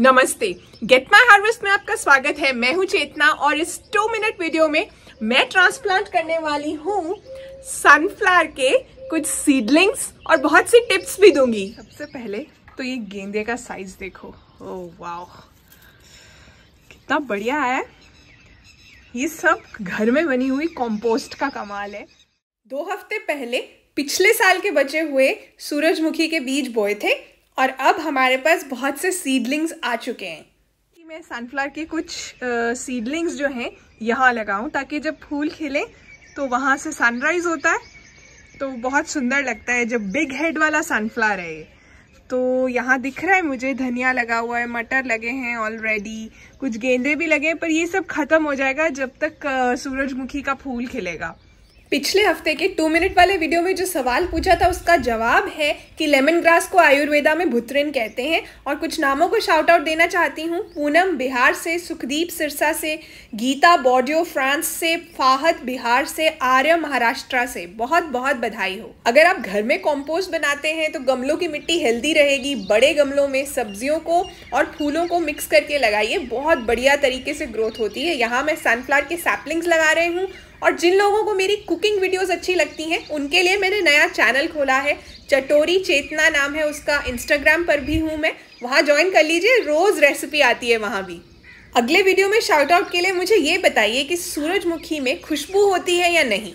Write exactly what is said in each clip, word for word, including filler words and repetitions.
नमस्ते, gate my harvest में आपका स्वागत है। मैं हूं चेतना और इस टू मिनट वीडियो में मैं ट्रांसप्लांट करने वाली हूं सनफ्लावर के कुछ सीडलिंग्स और बहुत सी टिप्स भी दूंगी। सबसे पहले तो ये गेंदे का साइज देखो, ओह वाओ कितना बढ़िया है। ये सब घर में बनी हुई कॉम्पोस्ट का कमाल है। दो हफ्ते पहले पिछले साल के बचे हुए सूरजमुखी के बीज बोए थे और अब हमारे पास बहुत से सीडलिंग्स आ चुके हैं कि मैं सनफ्लावर के कुछ सीडलिंग्स uh, जो हैं यहाँ लगाऊं ताकि जब फूल खिले तो वहाँ से सनराइज होता है तो बहुत सुंदर लगता है। जब बिग हेड वाला सनफ्लावर है ये, तो यहाँ दिख रहा है मुझे धनिया लगा हुआ है, मटर लगे हैं ऑलरेडी, कुछ गेंदे भी लगे हैं, पर ये सब खत्म हो जाएगा जब तक uh, सूरजमुखी का फूल खिलेगा। पिछले हफ्ते के टू मिनट वाले वीडियो में जो सवाल पूछा था उसका जवाब है कि लेमन ग्रास को आयुर्वेदा में भुतरिन कहते हैं। और कुछ नामों को शाउट आउट देना चाहती हूँ, पूनम बिहार से, सुखदीप सिरसा से, गीता बॉर्डियो फ्रांस से, फाहत बिहार से, आर्य महाराष्ट्र से। बहुत बहुत बधाई हो। अगर आप घर में कॉम्पोस्ट बनाते हैं तो गमलों की मिट्टी हेल्दी रहेगी। बड़े गमलों में सब्जियों को और फूलों को मिक्स करके लगाइए, बहुत बढ़िया तरीके से ग्रोथ होती है। यहाँ मैं सनफ्लावर के सैपलिंग्स लगा रही हूँ। और जिन लोगों को मेरी कुकिंग वीडियोस अच्छी लगती हैं उनके लिए मैंने नया चैनल खोला है, चटोरी चेतना नाम है उसका। इंस्टाग्राम पर भी हूँ मैं, वहाँ ज्वाइन कर लीजिए, रोज़ रेसिपी आती है वहाँ भी। अगले वीडियो में शाउट आउट के लिए मुझे ये बताइए कि सूरजमुखी में खुशबू होती है या नहीं।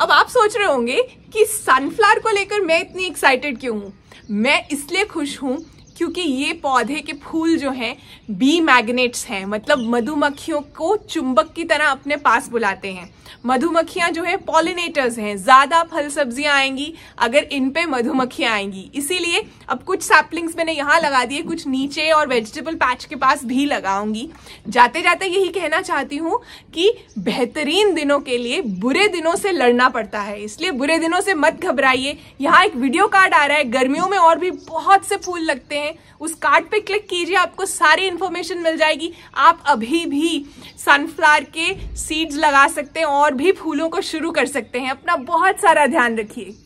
अब आप सोच रहे होंगे कि सनफ्लावर को लेकर मैं इतनी एक्साइटेड क्यों हूँ। मैं इसलिए खुश हूँ क्योंकि ये पौधे के फूल जो हैं बी मैग्नेट्स हैं, मतलब मधुमक्खियों को चुंबक की तरह अपने पास बुलाते हैं। मधुमक्खियाँ जो है पॉलिनेटर्स हैं। ज़्यादा फल सब्जियाँ आएंगी अगर इन पे मधुमक्खियाँ आएंगी। इसीलिए अब कुछ सैपलिंग्स मैंने यहाँ लगा दिए, कुछ नीचे और वेजिटेबल पैच के पास भी लगाऊंगी। जाते जाते यही कहना चाहती हूँ कि बेहतरीन दिनों के लिए बुरे दिनों से लड़ना पड़ता है, इसलिए बुरे दिनों से मत घबराइए। यहाँ एक वीडियो कार्ड आ रहा है, गर्मियों में और भी बहुत से फूल लगते हैं, उस कार्ड पे क्लिक कीजिए, आपको सारी इन्फॉर्मेशन मिल जाएगी। आप अभी भी सनफ्लावर के सीड्स लगा सकते हैं और भी फूलों को शुरू कर सकते हैं। अपना बहुत सारा ध्यान रखिए।